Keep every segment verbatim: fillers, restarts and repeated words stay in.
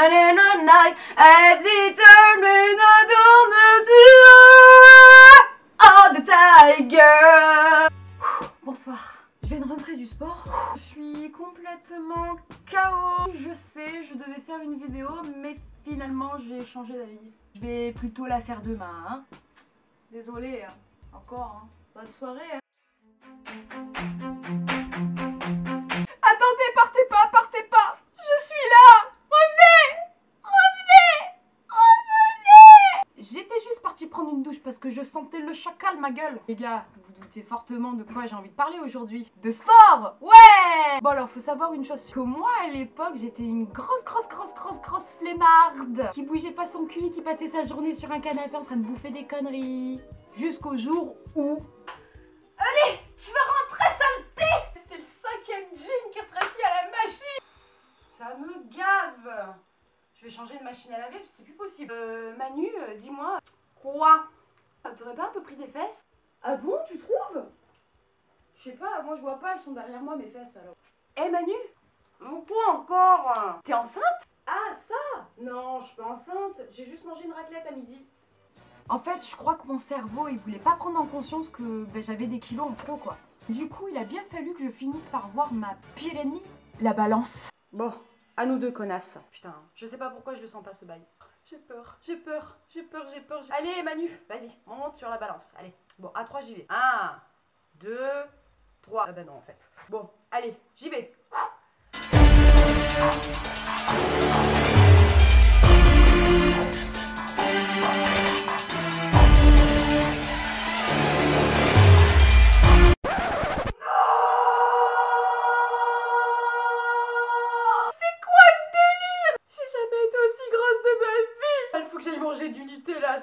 and in the night I've determined I don't know to love all the tiger. Bonsoir. Je viens de rentrer du sport, je suis complètement K O. Je sais, je devais faire une vidéo, mais finalement j'ai changé d'avis. Je vais plutôt la faire demain, hein. Désolée, hein. Encore, hein. Bonne soirée, hein. Attendez, partez pas, partez pas. Je suis là. Revenez, revenez, revenez. J'étais juste partie prendre une douche parce que je sentais le chacal, ma gueule. Les gars, c'est fortement de quoi j'ai envie de parler aujourd'hui. De sport. Ouais. Bon alors faut savoir une chose, que moi à l'époque j'étais une grosse grosse grosse grosse grosse flemmarde qui bougeait pas son cul, qui passait sa journée sur un canapé en train de bouffer des conneries. Jusqu'au jour où... Allez, tu vas rentrer saleté. C'est le cinquième jean qui est retracé à la machine. Ça me gave. Je vais changer de machine à laver parce que c'est plus possible. Euh, Manu, euh, dis-moi. Quoi? T'aurais pas un peu pris des fesses? Ah bon, tu trouves? Je sais pas, moi je vois pas, elles sont derrière moi mes fesses alors. Eh hey, Manu, mon poids encore. T'es enceinte? Ah ça? Non, je suis pas enceinte, j'ai juste mangé une raclette à midi. En fait, je crois que mon cerveau, il voulait pas prendre en conscience que ben, j'avais des kilos en trop quoi. Du coup, il a bien fallu que je finisse par voir ma pire ennemie, la balance. Bon, à nous deux connasses. Putain, je sais pas pourquoi je le sens pas ce bail. J'ai peur, j'ai peur, j'ai peur, j'ai peur. Allez Manu, vas-y, monte sur la balance, allez. Bon, à trois, j'y vais. un, deux, trois. Ah bah non, en fait. Bon, allez, j'y vais.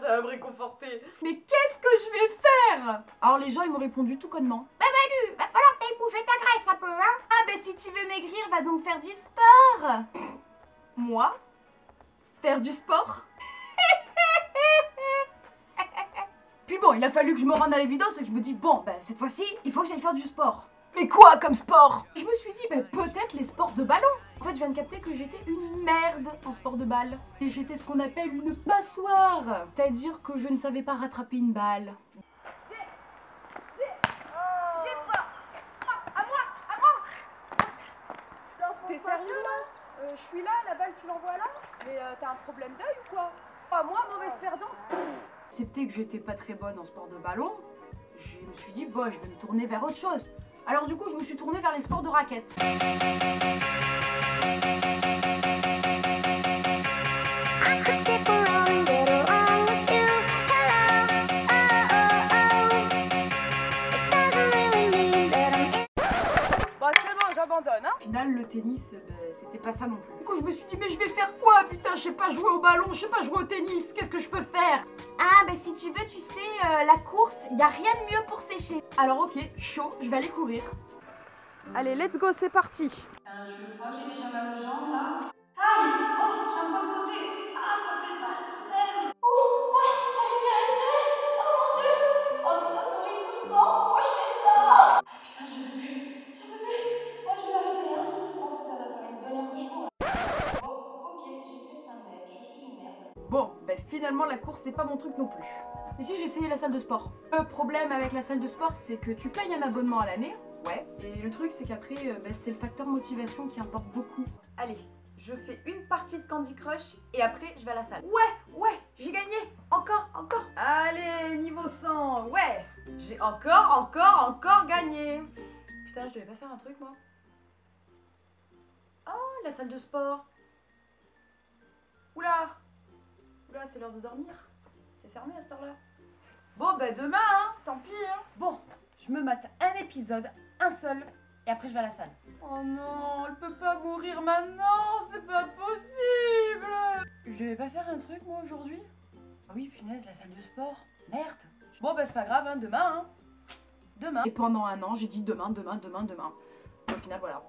Ça va me réconforter. Mais qu'est-ce que je vais faire? Alors les gens ils m'ont répondu tout connement. Bah Manu, va falloir que t'ailles bouger ta graisse un peu hein. Ah bah si tu veux maigrir, va donc faire du sport. Moi? Faire du sport? Puis bon, il a fallu que je me rende à l'évidence et que je me dis bon, bah cette fois-ci, il faut que j'aille faire du sport. Mais quoi comme sport? Je me suis dit, bah peut-être les sports de ballon. En fait, je viens de capter que j'étais une merde en sport de balle. Et j'étais ce qu'on appelle une passoire. C'est-à-dire que je ne savais pas rattraper une balle. J'ai pas. À moi, à moi. T'es sérieux là? euh, Je suis là, la balle tu l'envoies là? Mais euh, t'as un problème d'œil ou quoi? Pas moi, mauvaise perdant. C'était que j'étais pas très bonne en sport de ballon. Je me suis dit, bon, je vais me tourner vers autre chose. Alors du coup, je me suis tournée vers les sports de raquettes. Bon, c'est bon, j'abandonne, hein. Au final, le tennis, ben, c'était pas ça non plus. Du coup, je me suis dit, mais je vais faire quoi? Putain, je sais pas jouer au ballon, je sais pas jouer au tennis, qu'est-ce que je peux faire? Ah, ben si tu veux, tu sais, euh, la course, y a rien de mieux pour sécher. Alors ok, chaud, je vais aller courir. Allez, let's go, c'est parti. euh, Je crois que j'ai déjà mal aux jambes, là. Aïe, oh, j'ai un point de côté. Ah, ça fait mal. Oh, ouais, j'arrive à rester. Oh mon dieu. Oh putain, ça fait doucement. Moi, je fais ça. Ah putain, je peux plus. Je peux plus. Moi, je vais m'arrêter, hein. Je pense que ça va faire une bonne heure que je cours. Oh, ok, j'ai fait ça, mais je suis une merde. Bon, ben finalement, la course, c'est pas mon truc non plus. Et si j'ai essayé la salle de sport? Le problème avec la salle de sport, c'est que tu payes un abonnement à l'année. Ouais. Et le truc, c'est qu'après, ben, c'est le facteur motivation qui importe beaucoup. Allez, je fais une partie de Candy Crush et après, je vais à la salle. Ouais, ouais, j'ai gagné. Encore, encore. Allez, niveau cent. Ouais, j'ai encore, encore, encore gagné. Putain, je devais pas faire un truc, moi. Oh, la salle de sport. Oula. Oula, c'est l'heure de dormir. C'est fermé à cette heure-là. Bon, ben demain, hein, tant pis. Hein. Bon, je me mate un épisode, un seul, et après je vais à la salle. Oh non, elle peut pas mourir maintenant, c'est pas possible. Je vais pas faire un truc, moi, aujourd'hui? Ah oui, punaise, la salle de sport. Merde. Bon, ben c'est pas grave, hein, demain. Hein. Demain. Et pendant un an, j'ai dit demain, demain, demain, demain. Et au final, voilà.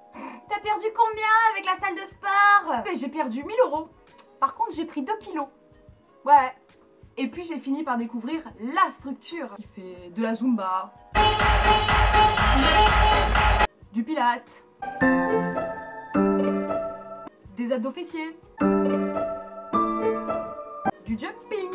T'as perdu combien avec la salle de sport? Ben, j'ai perdu mille euros. Par contre, j'ai pris deux kilos. Ouais. Et puis j'ai fini par découvrir la structure qui fait de la Zumba, du Pilates, des abdos fessiers. du jumping.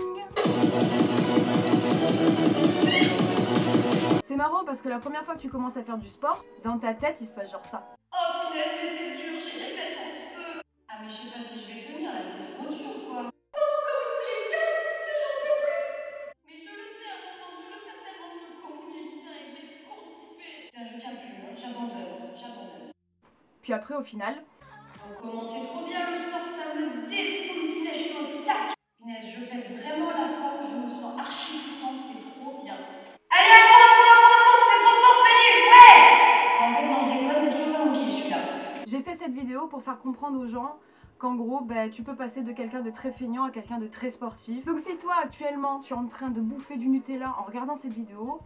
C'est marrant parce que la première fois que tu commences à faire du sport, dans ta tête il se passe genre ça. Oh punaise mais c'est dur, j'ai les fesses en feu. Ah mais je sais pas si je vais tenir là, c'est trop dur quoi. Puis après, au final... On commençait trop bien le sport, ça me défoule, punaise, je suis au tac. Punaise, je pète vraiment la forme, je me sens archi puissante, c'est trop bien. Allez, à fond, à fond, à fond, t'es trop fort, Manu, ouais. En fait, quand je déconne, c'est toujours manqué, celui-là. J'ai fait cette vidéo pour faire comprendre aux gens qu'en gros, bah, tu peux passer de quelqu'un de très feignant à quelqu'un de très sportif. Donc si toi, actuellement, tu es en train de bouffer du Nutella en regardant cette vidéo...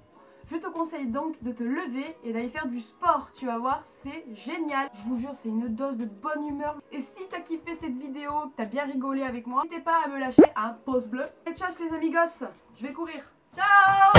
Je te conseille donc de te lever et d'aller faire du sport, tu vas voir, c'est génial. Je vous jure, c'est une dose de bonne humeur. Et si t'as kiffé cette vidéo, t'as bien rigolé avec moi, n'hésitez pas à me lâcher un pouce bleu. Et chasse les amigos, je vais courir. Ciao!